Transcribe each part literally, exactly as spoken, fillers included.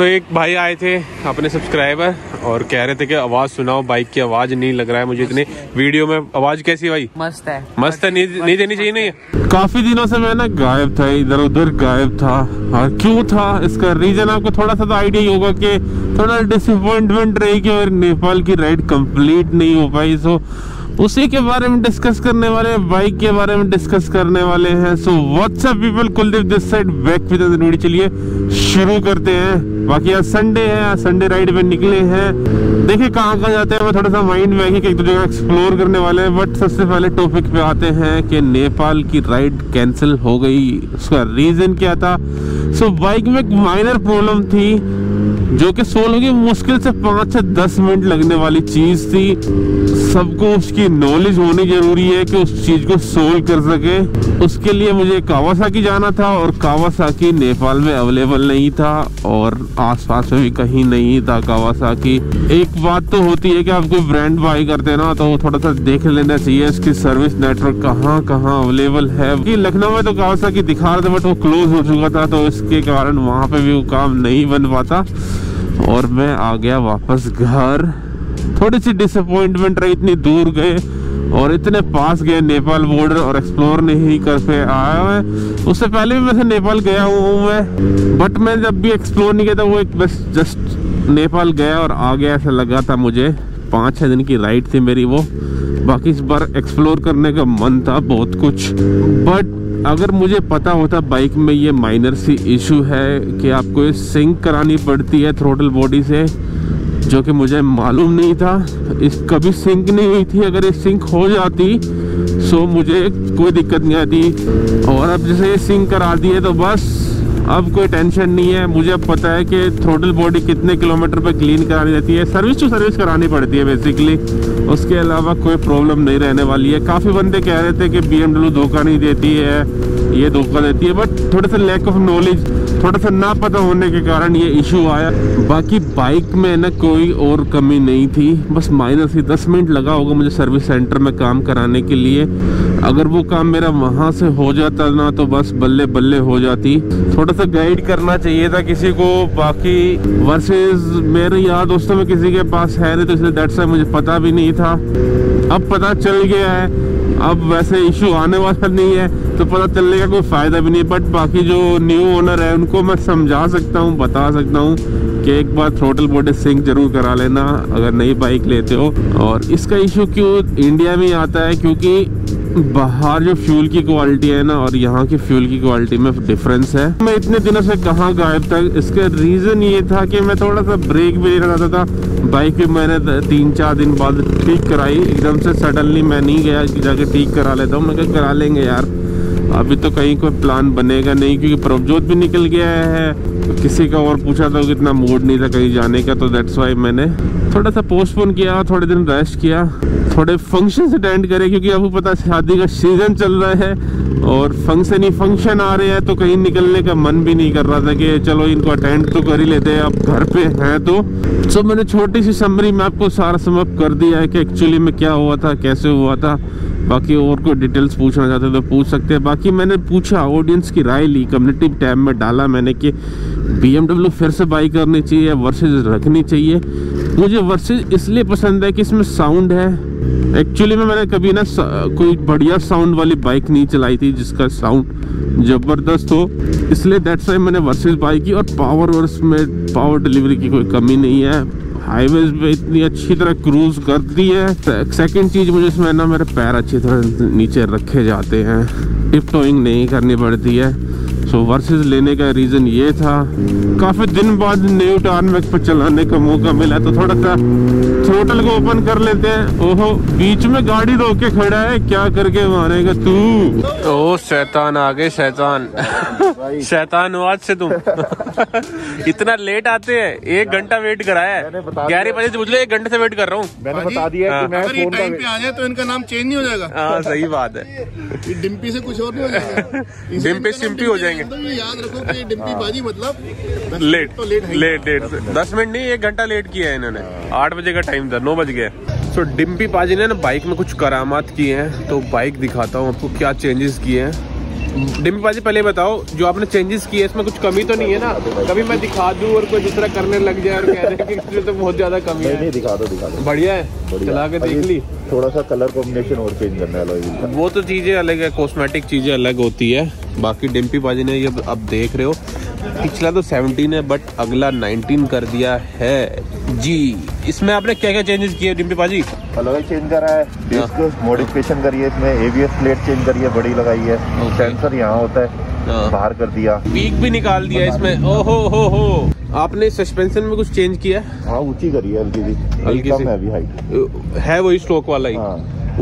सो एक भाई आए थे अपने सब्सक्राइबर और कह रहे थे कि आवाज़ सुनाओ, बाइक की आवाज़ नहीं लग रहा है मुझे इतने वीडियो में। आवाज़ कैसी भाई? मस्त है, मस्त है, नहीं देनी चाहिए। नहीं, काफ़ी दिनों से मैं ना गायब था, इधर उधर गायब था। और क्यों था इसका रीज़न आपको थोड़ा सा तो आइडिया ही होगा कि थोड़ा डिसअपॉइंटमेंट रही कि और नेपाल की राइड कम्प्लीट नहीं हो पाई। सो उसी के बारे में डिस्कस करने वाले, बाइक के बारे में डिस्कस करने वाले हैं। So what's up people, Kuldeep this side, back with other video. चलिए शुरू करते हैं। बाकी आज संडे है, आज संडे राइड पे निकले हैं, देखिए कहाँ कहाँ जाते हैं। मैं थोड़ा सा माइंड में एक दो जगह एक्सप्लोर करने वाले हैं, बट सबसे पहले टॉपिक पे आते हैं कि नेपाल की राइड कैंसिल हो गई, उसका रीज़न क्या था। सो बाइक में एक माइनर प्रॉब्लम थी जो कि सोल्व होगी, मुश्किल से पाँच से दस मिनट लगने वाली चीज़ थी। सबको उसकी नॉलेज होनी जरूरी है कि उस चीज़ को सोल्व कर सके। उसके लिए मुझे कावासाकी जाना था और कावासाकी नेपाल में अवेलेबल नहीं था और आसपास में भी कहीं नहीं था कावासाकी। एक बात तो होती है कि आपको ब्रांड बाई करते ना तो थोड़ा सा देख लेना चाहिए इसकी सर्विस नेटवर्क कहाँ कहाँ अवेलेबल है। कि लखनऊ में तो कावासाकी दिखा रहे थे बट वो क्लोज हो चुका था, तो इसके कारण वहाँ पर भी वो काम नहीं बन पाता और मैं आ गया वापस घर। थोड़ी सी डिसअपॉइंटमेंट रही, इतनी दूर गए और इतने पास गए नेपाल बॉर्डर और एक्सप्लोर नहीं कर पे आया। मैं उससे पहले भी वैसे नेपाल गया हूँ मैं, बट मैं जब भी एक्सप्लोर नहीं किया था, वो एक बस जस्ट नेपाल गया और आ गया ऐसा लगा था मुझे। पाँच छः दिन की राइड थी मेरी वो, बाकी इस बार एक्सप्लोर करने का मन था बहुत कुछ। बट अगर मुझे पता होता बाइक में ये माइनर सी इशू है कि आपको ये सिंक करानी पड़ती है थ्रोटल बॉडी से, जो कि मुझे मालूम नहीं था, इस कभी सिंक नहीं हुई थी। अगर ये सिंक हो जाती सो मुझे कोई दिक्कत नहीं आती, और अब जैसे ये सिंक करा दी है तो बस अब कोई टेंशन नहीं है। मुझे अब पता है कि थ्रोटल बॉडी कितने किलोमीटर पर क्लीन करानी रहती है, सर्विस टू सर्विस करानी पड़ती है बेसिकली। उसके अलावा कोई प्रॉब्लम नहीं रहने वाली है। काफ़ी बंदे कह रहे थे कि बी एम डब्ल्यू धोखा नहीं देती है, ये धोखा देती है, बट थोड़ा सा लैक ऑफ नॉलेज, थोड़ा सा ना पता होने के कारण ये इशू आया। बाकी बाइक में ना कोई और कमी नहीं थी, बस माइनर से दस मिनट लगा होगा मुझे सर्विस सेंटर में काम कराने के लिए। अगर वो काम मेरा वहाँ से हो जाता ना तो बस बल्ले बल्ले हो जाती। थोड़ा सा गाइड करना चाहिए था किसी को। बाकी वर्सेस मेरे यार दोस्तों में किसी के पास है नहीं, तो इसलिए दैट्स व्हाई मुझे पता भी नहीं था। अब पता चल गया है, अब वैसे इशू आने वाला नहीं है तो पता चलने का कोई फ़ायदा भी नहीं। बट बाकी जो न्यू ओनर है उनको मैं समझा सकता हूँ, बता सकता हूँ कि एक बार थ्रोटल बॉडी सिंक जरूर करा लेना अगर नई बाइक लेते हो। और इसका इशू क्यों इंडिया में आता है, क्योंकि बाहर जो फ्यूल की क्वालिटी है ना और यहाँ की फ्यूल की क्वालिटी में डिफरेंस है। मैं इतने दिनों से कहाँ गायब था, इसका रीज़न ये था कि मैं थोड़ा सा ब्रेक भी लेना चाहता था। बाइक भी मैंने तीन चार दिन बाद ठीक कराई, एकदम से सडनली मैं नहीं गया कि जाके ठीक करा लेता हूँ। मैं क्या करा लेंगे यार, अभी तो कहीं कोई प्लान बनेगा नहीं, क्योंकि प्रभजोत भी निकल गया है। किसी का और पूछा था कि इतना मूड नहीं था कहीं जाने का, तो दैट्स वाई मैंने थोड़ा सा पोस्टपोन किया, थोड़े दिन रेस्ट किया, थोड़े फंक्शन अटेंड करे, क्योंकि आपको पता शादी का सीज़न चल रहा है और फंक्शन ही फंक्शन आ रहे हैं, तो कहीं निकलने का मन भी नहीं कर रहा था कि चलो इनको अटेंड तो कर ही लेते हैं, अब घर पे हैं तो। सो मैंने छोटी सी समरी में आपको सारा समअप कर दिया है कि एक्चुअली में क्या हुआ था, कैसे हुआ था। बाकी और कोई डिटेल्स पूछना चाहते हो तो पूछ सकते हैं। बाकी मैंने पूछा, ऑडियंस की राय ली, कम्युनिटी टैब में डाला मैंने कि बी एम डब्ल्यू फिर से बाई करनी चाहिए, वर्सेस रखनी चाहिए। मुझे वर्सेस इसलिए पसंद है कि इसमें साउंड है। एक्चुअली में मैंने कभी ना कोई बढ़िया साउंड वाली बाइक नहीं चलाई थी जिसका साउंड ज़बरदस्त हो, इसलिए दैट्स व्हाई मैंने वर्सेस बाइक की। और पावर और उसमें पावर डिलीवरी की कोई कमी नहीं है, हाईवेज पे इतनी अच्छी तरह क्रूज करती है। सेकंड चीज़ मुझे इसमें ना मेरे पैर अच्छी तरह नीचे रखे जाते हैं, टिप टोइंग नहीं करनी पड़ती है। सो so, वर्सेस लेने का रीज़न ये था। काफ़ी दिन बाद न्यू टार्मेक पर चलाने का मौका मिला तो थोड़ा सा थ्रोटल को ओपन कर लेते हैं। ओहो, बीच में गाड़ी रोक के खड़ा है, क्या करके मारेगा तू? ओ शैतान आ गए, शैतान शैतान हो आज से तुम इतना लेट आते हैं, एक घंटा वेट कराया है, ग्यारह बजे से मुझे एक घंटे से वेट कर रहा हूँ। मैंने बता दिया है कि मैं फोन टाइम पे आ जाए तो इनका नाम चेंज नहीं हो जाएगा। हाँ सही बात है, डिम्पी से कुछ और नहीं हो जाएगा, डिम्पी सिम्पी हो जाएंगे। तो याद रखो कि डिम्पी बाजी मतलब लेट तो लेट लेट लेट दस मिनट नहीं एक घंटा लेट किया है इन्होंने। आठ बजे का टाइम था, नौ बज गया। सो डिम्पी बाजी ने ना बाइक में कुछ करामात किए हैं, तो बाइक दिखाता हूँ आपको क्या चेंजेस किए हैं। डिम्पी पाजी पहले बताओ, जो आपने चेंजेस किए इसमें कुछ कमी तो नहीं है ना? कभी मैं दिखा दूं और कोई दूसरा करने लग जाए और कह दे कि इसमें तो बहुत ज्यादा कमी है। नहीं दिखा दो, दिखा दो। बढ़िया है, चला के देख ली। थोड़ा सा कलर कॉम्बिनेशन और चेंज करना है अलॉय व्हील का। वो तो चीजें अलग है, कॉस्मेटिक चीजें अलग होती है। बाकी डिम्पी पाजी ने ये अब देख रहे हो, पिछला तो सेवनटीन है बट अगला नाइनटीन कर दिया है जी। इसमें आपने क्या क्या चेंजेस किए डिम्पी पाजी? अलॉय चेंज करा है, मॉडिफिकेशन करी है, इसमें एबीएस प्लेट चेंज करी है, बड़ी लगाई है, सेंसर यहाँ होता है बाहर कर दिया, वीक भी निकाल दिया इसमें। ओहो हो हो, आपने सस्पेंशन में कुछ चेंज किया? हाँ, ऊंची करी है हल्की सी, हल्की सी भी हाइट है, वही स्टॉक वाला ही,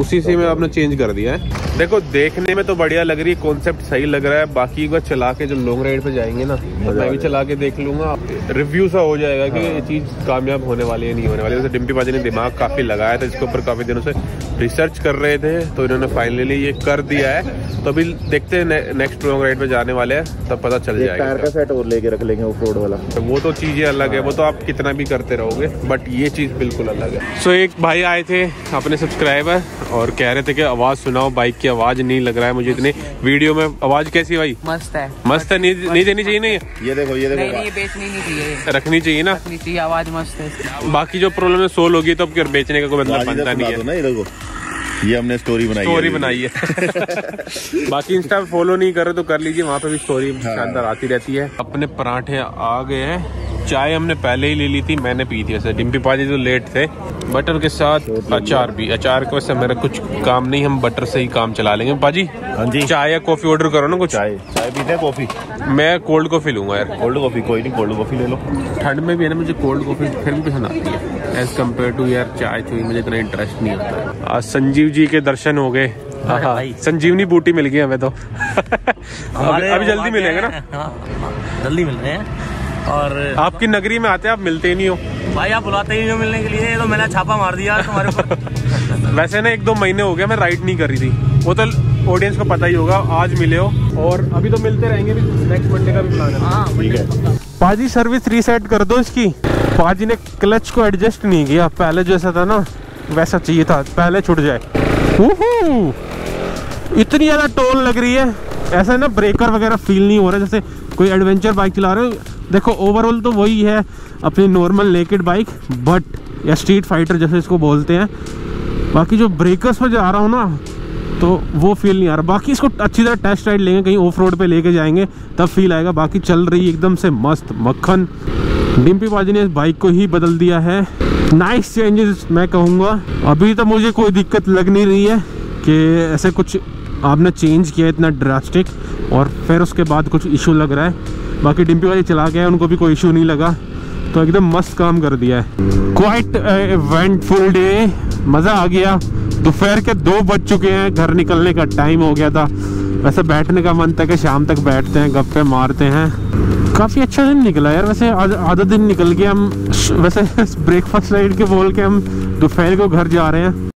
उसी से में आपने चेंज कर दिया है। देखो देखने में तो बढ़िया लग रही है, कॉन्सेप्ट सही लग रहा है। बाकी एक बार चला के जब लॉन्ग राइड पे जाएंगे ना, मैं भी चला के देख लूंगा, रिव्यू सा हो जाएगा कि ये चीज़ कामयाब होने वाली है नहीं होने वाली। वैसे डिम्पी पाजी ने दिमाग काफ़ी लगाया था इसके ऊपर, काफ़ी दिनों से रिसर्च कर रहे थे, तो इन्होंने फाइनली ये कर दिया है। तो अभी देखते हैं ने, नेक्स्ट लॉन्ग राइड पे जाने वाले हैं, तब पता चल जाएगा। टायर का सेट और लेके रख लेंगे ऑफ रोड वाला, तो वो तो चीज़ें अलग है, वो तो आप कितना भी करते रहोगे, बट ये चीज़ बिल्कुल अलग है। सो एक भाई आए थे अपने सब्सक्राइबर और कह रहे थे कि आवाज़ सुनाओ, बाइक की आवाज़ नहीं लग रहा है मुझे इतनी वीडियो में। आवाज़ कैसी भाई? मस्त है, मस्त है, नहीं देनी चाहिए। नहीं ये देखो, ये देखो रखनी चाहिए ना, आवाज़ मस्त है। बाकी जो प्रॉब्लम है सोल्व होगी, तो अब बेचने का कोई मतलब बनता नहीं है। ये हमने स्टोरी बनाई स्टोरी है, बनाई है। बाकी इंस्टा फॉलो नहीं कर रहे तो कर लीजिए, वहाँ पे भी स्टोरी शानदार आती रहती है। अपने पराठे आ गए हैं, चाय हमने पहले ही ले ली थी, मैंने पी थी वैसे, डिम्पी पाजी तो लेट थे। बटर के साथ अचार भी, अचार के वैसे मेरा कुछ काम नहीं, हम बटर से ही काम चला लेंगे। पाजी चाय या कॉफी ऑर्डर करो ना कुछ। चाय चाय पीते हैं, कॉफी मैं कोल्ड कॉफी लूंगा यार। कोल्ड कॉफी, कोई नहीं कोल्ड कॉफी ले लो, ठंड में भी है ना, मुझे कोल्ड कॉफी फिर भी पसंद आती है एज कम्पेयर टू यार चाय। चुनी मुझे इतना इंटरेस्ट नहीं होता। आज संजीव जी के दर्शन हो गए, संजीवनी बूटी मिल गई हमें तो। अभी जल्दी मिलेगा ना, जल्दी मिल रहे हैं। और आपकी नगरी में आते हैं आप, मिलते नहीं हो भाई, आप बुलाते ही नहीं हो मिलने के लिए। तो मैंने छापा मार दिया तुम्हारे ऊपर। वैसे ना एक दो महीने हो गया मैं राइड नहीं कर रही थी, वो तो ऑडियंस को पता ही होगा। आज मिले हो और अभी तो मिलते रहेंगे, भी नेक्स्ट मंडे का भी प्लान है। ठीक है पाजी, सर्विस रीसेट कर दो इसकी। पाजी ने क्लच को एडजस्ट नहीं किया, पहले जैसा था ना वैसा चाहिए था, पहले छुट जाए। इतनी ज़्यादा टोल लग रही है, ऐसा ना ब्रेकर वगैरह फील नहीं हो रहा जैसे कोई एडवेंचर बाइक चला रहे हो। देखो ओवरऑल तो वही है अपनी नॉर्मल नेकेड बाइक, बट या स्ट्रीट फाइटर जैसे इसको बोलते हैं। बाकी जो ब्रेकर्स पर जा रहा हूँ ना, तो वो फील नहीं आ रहा। बाकी इसको अच्छी तरह टेस्ट राइड लेंगे, कहीं ऑफ रोड पे लेके जाएंगे तब फील आएगा। बाकी चल रही एकदम से मस्त मक्खन। डिम्पी पाजी ने इस बाइक को ही बदल दिया है, नाइस चेंजेस मैं कहूँगा। अभी तो मुझे कोई दिक्कत लग नहीं रही है कि ऐसे कुछ आपने चेंज किया इतना ड्रास्टिक और फिर उसके बाद कुछ इशू लग रहा है। बाकी डिम्पी वाले चला गया, उनको भी कोई इशू नहीं लगा, तो एकदम मस्त काम कर दिया है। क्वाइट इवेंटफुल डे, मज़ा आ गया। दोपहर के दो बज चुके हैं, घर निकलने का टाइम हो गया था। वैसे बैठने का मन था कि शाम तक बैठते हैं, गप्पे मारते हैं। काफ़ी अच्छा दिन निकला यार, वैसे आधा दिन निकल गया हम। वैसे ब्रेकफास्ट राइड के बोल के हम दोपहर को घर जा रहे हैं।